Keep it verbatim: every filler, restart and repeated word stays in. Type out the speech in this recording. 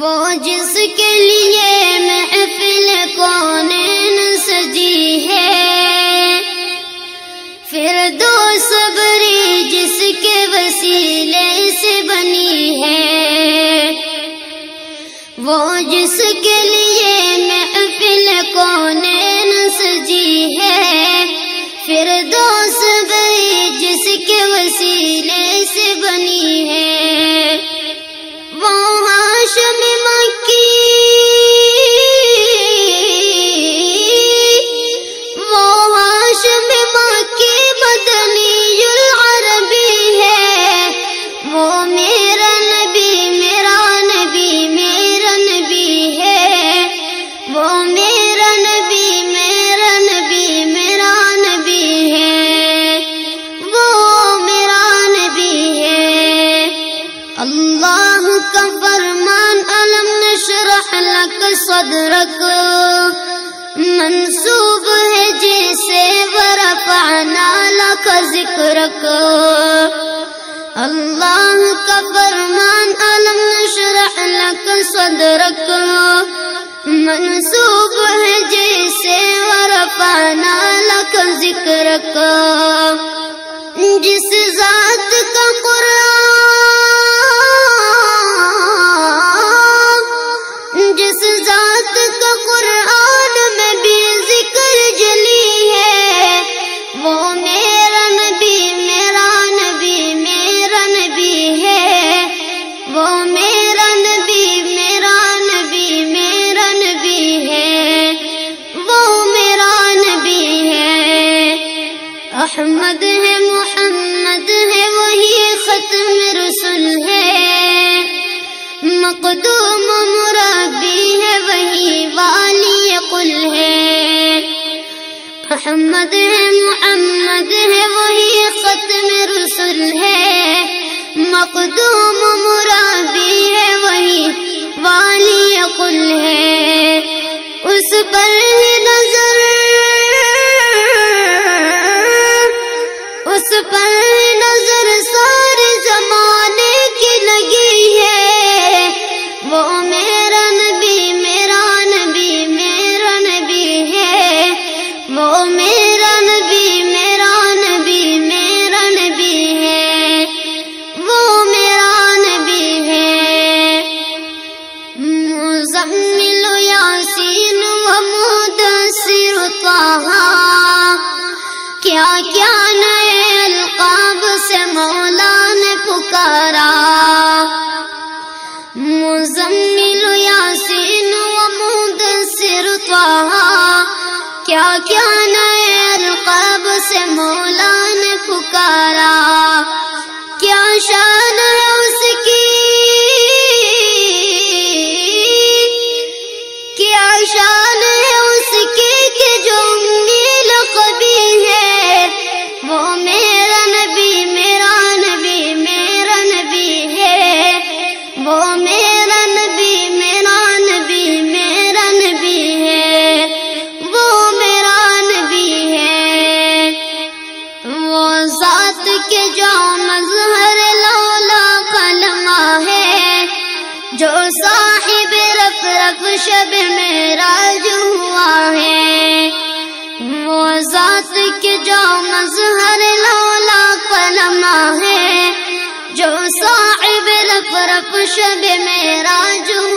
وہ جس کے لیے محفل کونین سجی ہے، فردوس بری جس کے وسیلے سے بنی ہے، وہ جس کے لیے محفل کونین سجی ہے، فردوس بری جس کے وسیلے سے بنی ہے، وہ ہاشم اللہ کا فرمان علم نشرح لک صدرک منصوب ہے جیسے ورفعنا لک ذکرک، اللہ کا فرمان علم نشرح لک صدرک منصوب ہے جیسے ورفعنا لک ذکرک، جس ذات کا قرآن جس ذات کا قرآن میں بھی ذکر جلی ہے، وہ میرا نبی میرا نبی میرا نبی ہے، وہ میرا نبی میرا نبی میرا نبی ہے، وہ میرا نبی ہے۔ احمد ہے محمد ہے وہی ختم رسل ہے، مقدوم مربی ہے وہی والی قل ہے۔ احمد ہے محمد ہے وہی ختم رسل ہے، مقدوم مربی ہے وہی والی قل ہے، اس پر ہی نظر اس پر نظر سارے زمانے کی لگی ہے، وہ میرا نبی میرا نبی میرا نبی ہے، وہ میرا نبی میرا نبی میرا نبی ہے، وہ میرا نبی ہے۔ مزمل یاسین و مدثر طہٰ، کیا کیا نئے القاب سے مولا نے پکارا، مزمل یاسین و مدثر طہٰ، کیا کیا نئے القاب سے مولا نے پکارا، کیا شان ہے اس کی، کیا شان ہے اس کی کہ جو امی لقبی ہے، وہ میرا نبی میرا نبی میرا نبی ہے، وہ میرا نبی میرا نبی میرا نبی ہے، وہ میرا نبی ہے۔ وہ ذات کے جو مظہر لولا کلمہ ہے، جو صاحب رف رف شب معراج ہوا ہے، وہ ذات کے جو مظہر لولا کلمہ ہے، جو صاحب رف رف شب معراج ہوا ہے۔